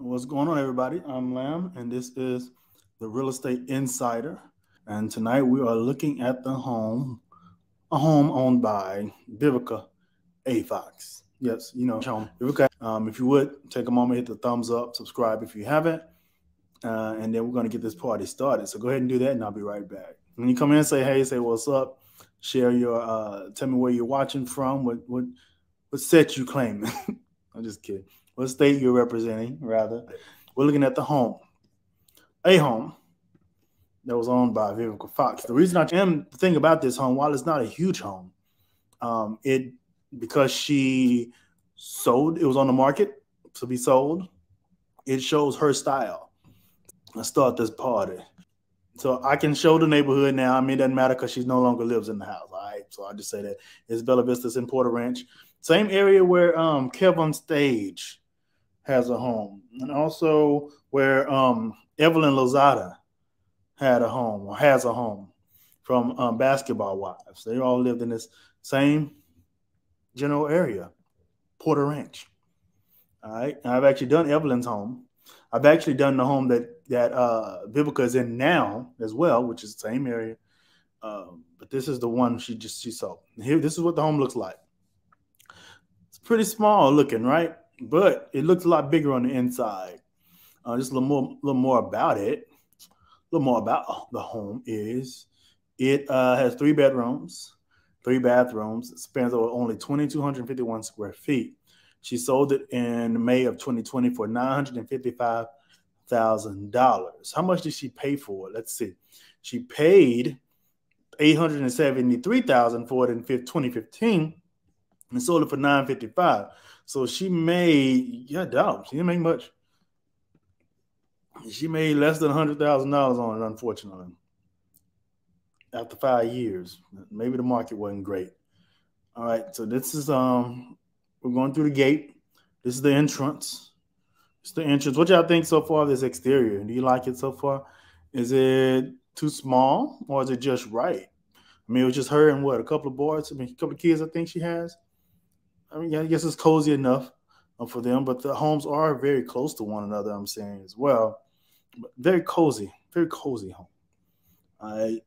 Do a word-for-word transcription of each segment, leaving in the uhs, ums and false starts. What's going on, everybody? I'm Lam, and this is The Real Estate Insider. And tonight we are looking at the home, a home owned by Vivica A. Fox. Yes, you know, home. Vivica. Um, if you would, take a moment, hit the thumbs up, subscribe if you haven't, uh, and then we're going to get this party started. So go ahead and do that, and I'll be right back. When you come in, say hey, say what's up, share your, uh, tell me where you're watching from, what, what, what set you claiming. I'm just kidding. What state you're representing, rather. We're looking at the home, a home that was owned by Vivica Fox. The reason I am the thing about this home, while it's not a huge home, um, it because she sold, it was on the market to be sold. It shows her style. Let's start this party. So I can show the neighborhood now. I mean, it doesn't matter because she no longer lives in the house. All right, so I just say that it's Bella Vista's in Porter Ranch, same area where um, Kevin Stage has a home, and also where um, Evelyn Lozada had a home or has a home from um, Basketball Wives. They all lived in this same general area, Porter Ranch. All right, and I've actually done Evelyn's home. I've actually done the home that that uh, Vivica is in now as well, which is the same area. Uh, but this is the one she just she sold. Here, this is what the home looks like. It's pretty small looking, right? But it looks a lot bigger on the inside. Uh, just a little more, little more about it. A little more about the home is it uh, has three bedrooms, three bathrooms. It spans over only two thousand two hundred fifty-one square feet. She sold it in May of twenty twenty for nine hundred fifty-five thousand dollars. How much did she pay for it? Let's see. She paid eight hundred seventy-three thousand dollars for it in twenty fifteen and sold it for nine hundred fifty-five thousand dollars. So she made, yeah, dollars. She didn't make much. She made less than one hundred thousand dollars on it, unfortunately, after five years. Maybe the market wasn't great. All right, so this is, um, we're going through the gate. This is the entrance. It's the entrance. What y'all think so far of this exterior? Do you like it so far? Is it too small or is it just right? I mean, it was just her and what, a couple of boys? I mean, a couple of kids I think she has. I mean, I guess it's cozy enough for them, but the homes are very close to one another, I'm saying, as well. But very cozy, very cozy home. All right.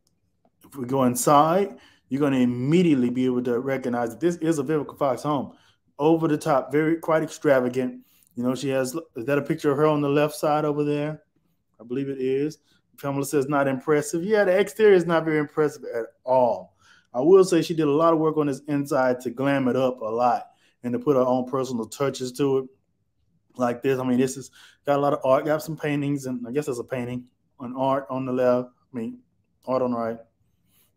If we go inside, you're going to immediately be able to recognize that this is a Vivica Fox home. Over the top, very, quite extravagant. You know, she has, is that a picture of her on the left side over there? I believe it is. Pamela says not impressive. Yeah, the exterior is not very impressive at all. I will say she did a lot of work on this inside to glam it up a lot and to put her own personal touches to it like this. I mean, this has got a lot of art, got some paintings, and I guess there's a painting, an art on the left, I mean, art on the right.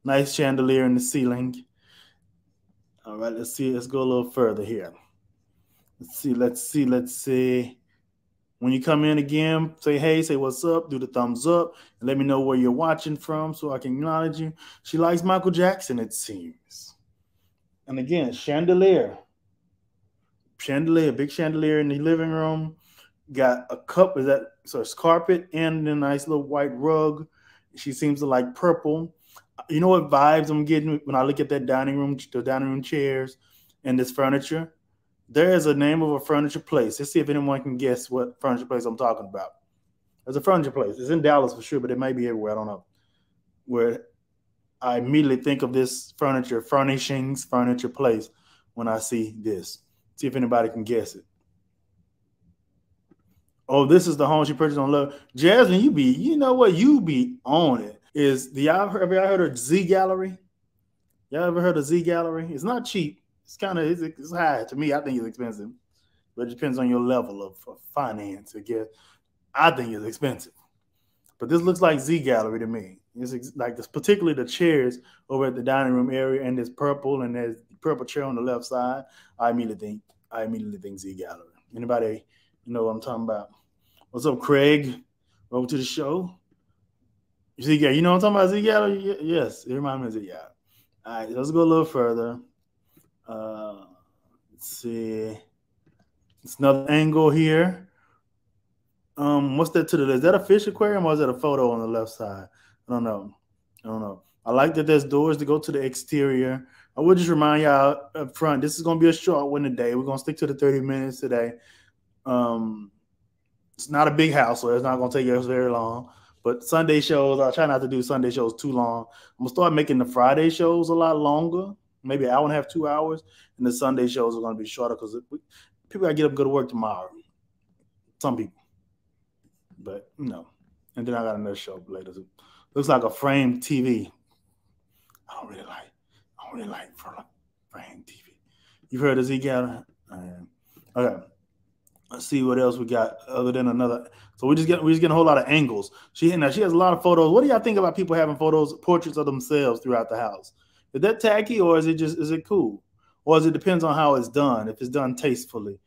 Nice chandelier in the ceiling. All right, let's see, let's go a little further here. Let's see, let's see, let's see. When you come in again, say hey, say what's up, do the thumbs up, and let me know where you're watching from so I can acknowledge you. She likes Michael Jackson, it seems. And again, chandelier. Chandelier, big chandelier in the living room. Got a cup, is that, so it's carpet and a nice little white rug. She seems to like purple. You know what vibes I'm getting when I look at that dining room, the dining room chairs and this furniture? There is a name of a furniture place. Let's see if anyone can guess what furniture place I'm talking about. There's a furniture place. It's in Dallas for sure, but it may be everywhere. I don't know. Where I immediately think of this furniture, furnishings, furniture place when I see this. See if anybody can guess it. Oh, this is the home she purchased on Love. Jasmine, you be, you know what? You be on it. Is the y'all heard, have y'all heard of Z Gallerie? Y'all ever heard of Z Gallerie? It's not cheap. It's kind of, it's, it's high. To me, I think it's expensive. But it depends on your level of, of finance, I guess. I think it's expensive. But this looks like Z Gallerie to me. It's like this, particularly the chairs over at the dining room area, and there's purple, and there's purple chair on the left side. I immediately think, I immediately think Z Gallerie. Anybody know what I'm talking about? What's up, Craig? Welcome to the show. Z Gallerie, you know what I'm talking about? Z Gallerie? Yes, it reminds me of Z Gallerie. All right, let's go a little further. Uh, let's see. It's another angle here. Um, what's that to the left? Is that a fish aquarium or is that a photo on the left side? I don't know. I don't know. I like that there's doors to go to the exterior. I would just remind y'all up front, this is going to be a short one today. We're going to stick to the thirty minutes today. Um, It's not a big house, so it's not going to take us very long. But Sunday shows, I try not to do Sunday shows too long. I'm going to start making the Friday shows a lot longer, maybe an hour and a half, two hours. And the Sunday shows are going to be shorter because people got to get up, go to work tomorrow. Some people. But, you know. And then I got another show later. It looks like a frame T V. I don't really like I don't really like frame T V. You've heard of Z Gallerie? Okay. Let's see what else we got other than another. So we just get we just getting a whole lot of angles. She now she has a lot of photos. What do y'all think about people having photos, portraits of themselves throughout the house? Is that tacky or is it just is it cool? Or is it depends on how it's done? If it's done tastefully,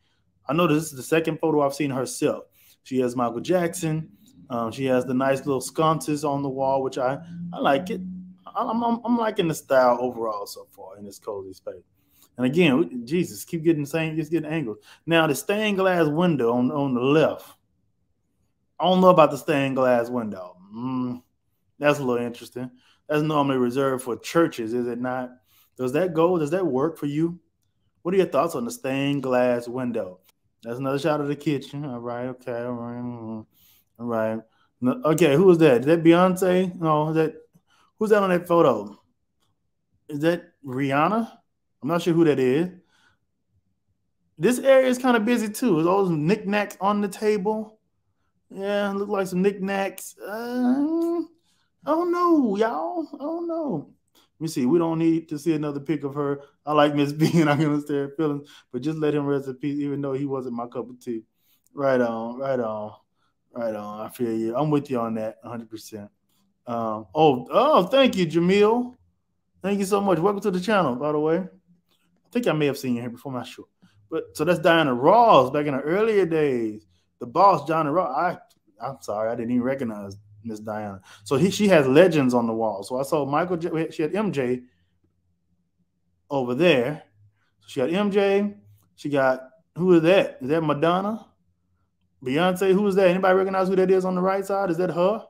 I know this is the second photo I've seen herself. She has Michael Jackson. Um, she has the nice little sconces on the wall, which I I like it. I'm, I'm I'm liking the style overall so far in this cozy space. And again, we, Jesus, keep getting the same, just getting angles. Now the stained glass window on on the left. I don't know about the stained glass window. Mm, that's a little interesting. That's normally reserved for churches, is it not? Does that go? Does that work for you? What are your thoughts on the stained glass window? That's another shot of the kitchen. All right, okay, all right, all right. No, okay, who was that? Is that Beyonce? No, is that who's that on that photo? Is that Rihanna? I'm not sure who that is. This area is kind of busy too. There's all those knickknacks on the table. Yeah, look like some knickknacks. Uh, I don't know, y'all. I don't know. Let me see. We don't need to see another pic of her. I like Miss B and I'm going to stare at feelings, but just let him rest in peace, even though he wasn't my cup of tea. Right on, right on, right on. I feel you. I'm with you on that one hundred percent. Um, oh, oh, thank you, Jamil. Thank you so much. Welcome to the channel, by the way. I think I may have seen you here before, I'm not sure. But so that's Diana Ross back in the earlier days. The boss, Diana Ross. I, I'm sorry, I didn't even recognize Miss Diana. So he, she has legends on the wall. So I saw Michael, she had M J over there. So she got M J. She got, who is that? Is that Madonna? Beyonce, who is that? Anybody recognize who that is on the right side? Is that her?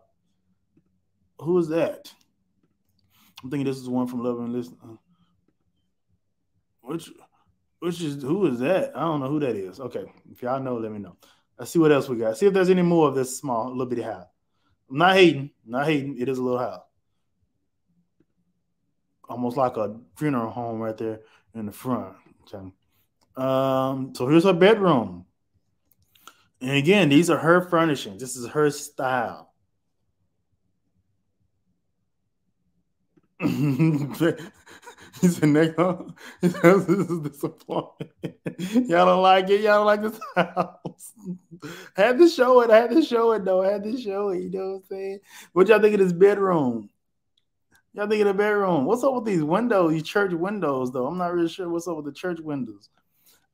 Who is that? I'm thinking this is one from Love and Listen. Which, which is who is that? I don't know who that is. Okay, if y'all know, let me know. Let's see what else we got. See if there's any more of this small little bitty house. I'm not hating, I'm not hating. It is a little house, almost like a funeral home right there in the front. Okay. Um, so here's her bedroom, and again, these are her furnishings. This is her style. He said, nigga, this is disappointing. Y'all don't like it. Y'all don't like this house. I had to show it. I had to show it, though. I had to show it. You know what I'm saying? What y'all think of this bedroom? Y'all think of the bedroom? What's up with these windows, these church windows, though? I'm not really sure what's up with the church windows.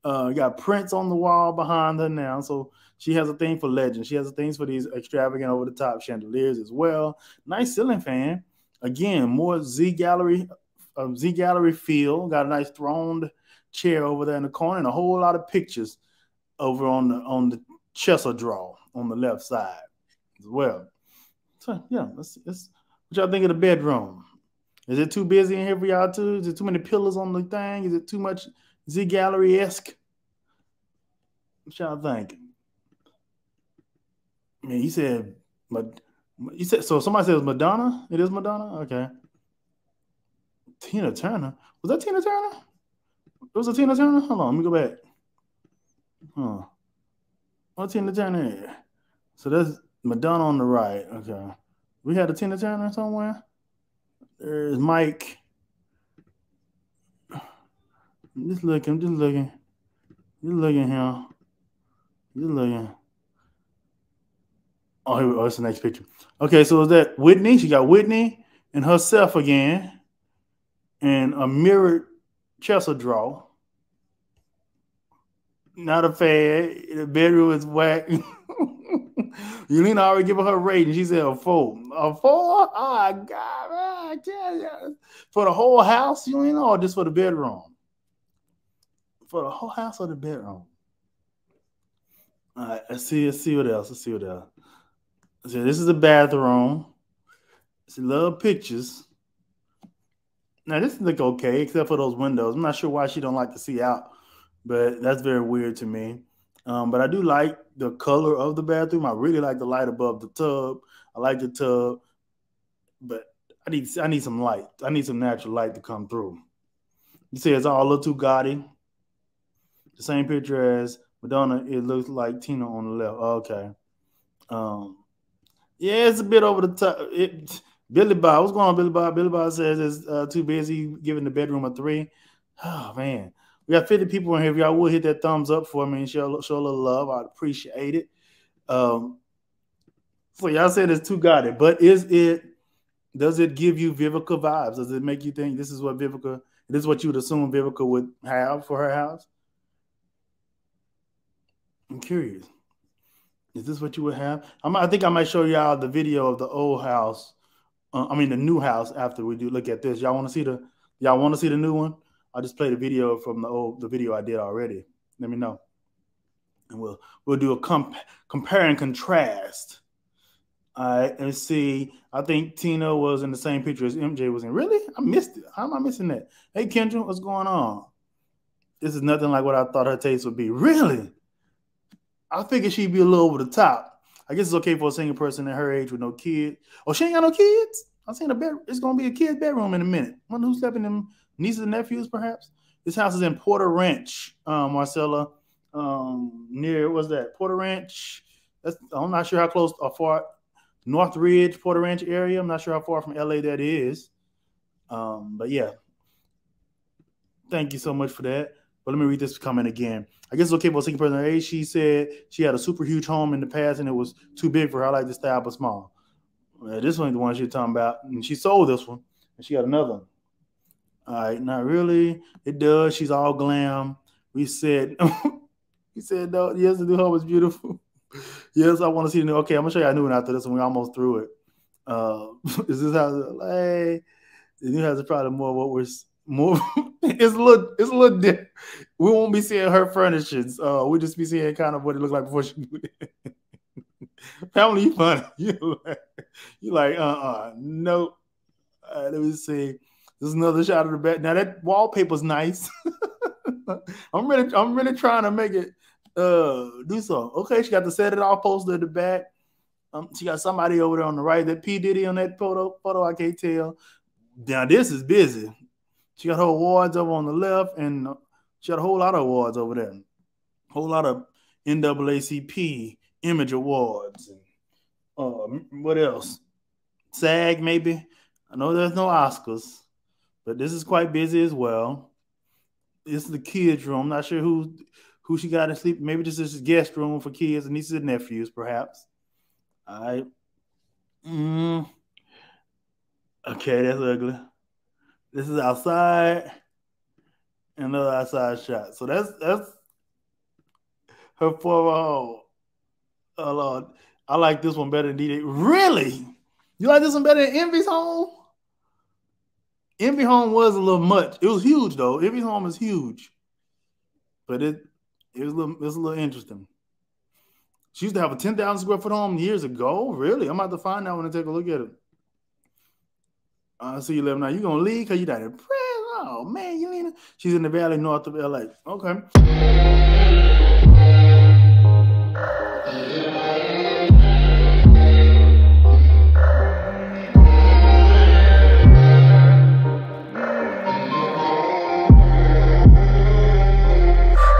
Uh, got prints on the wall behind her now. So she has a thing for legends. She has a thing for these extravagant over-the-top chandeliers as well. Nice ceiling fan. Again, more Z Gallerie. Um, Z Gallerie feel, got a nice throned chair over there in the corner, and a whole lot of pictures over on the on the Chesser drawer on the left side as well. So yeah, let's, let's, what y'all think of the bedroom? Is it too busy in here for y'all too? Is it too many pillars on the thing? Is it too much Z Gallerie esque? What y'all think? I mean, he said, but he said so. Somebody says Madonna. It is Madonna. Okay. Tina Turner. Was that Tina Turner? Was it Tina Turner? Hold on, let me go back. Huh. What Tina Turner is? So that's Madonna on the right. Okay. We had a Tina Turner somewhere. There's Mike. I'm just looking, I'm just looking. Just looking here. Just looking. Oh, here we go. It's the next picture. Okay, so is that Whitney? She got Whitney and herself again. And a mirrored Chesser draw. Not a fad. The bedroom is whack. Yulina already gave her her rating. She said a four. A four? Oh, God. I tell you. For the whole house, Yulina, or just for the bedroom? For the whole house or the bedroom? All right. Let's see, let's see what else. Let's see what else. So this is the bathroom. It's a little pictures. Now, this look okay, except for those windows. I'm not sure why she don't like to see out, but that's very weird to me. Um, but I do like the color of the bathroom. I really like the light above the tub. I like the tub, but I need I need some light. I need some natural light to come through. You see, it's all a little too gaudy. The same picture as Madonna. It looks like Tina on the left. Okay. Um, yeah, it's a bit over the top. It, Billy Bob, what's going on, Billy Bob? Billy Bob says it's uh, too busy giving the bedroom a three. Oh, man. We got fifty people in here. If y'all will hit that thumbs up for me and show, show a little love, I'd appreciate it. Um, so y'all said it's too gaudy, but is it, does it give you Vivica vibes? Does it make you think this is what Vivica, this is what you would assume Vivica would have for her house? I'm curious. Is this what you would have? I'm, I think I might show y'all the video of the old house. Uh, I mean, the new house after we do look at this. Y'all want to see the, y'all want to see the new one? I'll just play the video from the old, the video I did already. Let me know. And we'll, we'll do a comp compare and contrast. All right, and see, I think Tina was in the same picture as M J was in. Really? I missed it. How am I missing that? Hey, Kendra, what's going on? This is nothing like what I thought her taste would be. Really? I figured she'd be a little over the top. I guess it's okay for a single person at her age with no kids. Oh, she ain't got no kids? I seen a bed. It's going to be a kid's bedroom in a minute. I wonder who's slept in them. Nieces and nephews, perhaps. This house is in Porter Ranch, um, Marcella. Um, near what's that? Porter Ranch. That's, I'm not sure how close or far. North Ridge, Porter Ranch area. I'm not sure how far from L A that is. Um, but yeah, thank you so much for that. But let me read this comment again. I guess it's okay for a single person her age. She said she had a super huge home in the past and it was too big for her. I like this style, but small. Uh, this one's the one she was talking about, and she sold this one, and she got another one. All right, not really. It does. She's all glam. We said, he said, no, yes, the new home is beautiful. Yes, I want to see the new. Okay, I'm going to show you a new one after this one. We almost through it. Uh, is this house in L A? The new house is probably more what we're, more, it's a little, it's a little different. We won't be seeing her furnishings. Uh, we'll just be seeing kind of what it looked like before she knew it. Family, you funny. You like, you like, uh-uh, nope. All right, let me see. There's another shot of the bed. Now that wallpaper's nice. I'm really, I'm really trying to make it uh, do so. Okay, she got the set it all poster at the back. Um, she got somebody over there on the right. That P. Diddy on that photo, photo I can't tell. Now this is busy. She got her awards over on the left, and she got a whole lot of awards over there. A whole lot of N double A C P image awards. And, uh, what else? SAG maybe. I know there's no Oscars. But this is quite busy as well. This is the kids' room. I'm not sure who who she got to sleep. Maybe this is a guest room for kids and nieces and nephews, perhaps. All right. Mm. Okay, that's ugly. This is outside. Another outside shot. So that's that's her former home. Oh Lord, I like this one better than D J. Really? You like this one better than Envy's home? Envy home was a little much. It was huge though. Envy home is huge, but it it was a little, it was a little interesting. She used to have a ten thousand square foot home years ago. Really, I'm about to find that one and take a look at it. I uh, see you live now. You gonna leave because you died in prison? Oh man, you ain't. She's in the valley north of L A. Okay.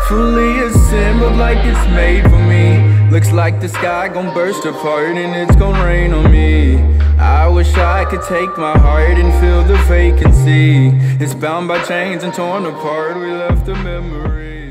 Fully assembled like it's made for me. Looks like the sky gon' burst apart and it's gon' rain on me. I wish I could take my heart and fill the vacancy. It's bound by chains and torn apart, we left a memory.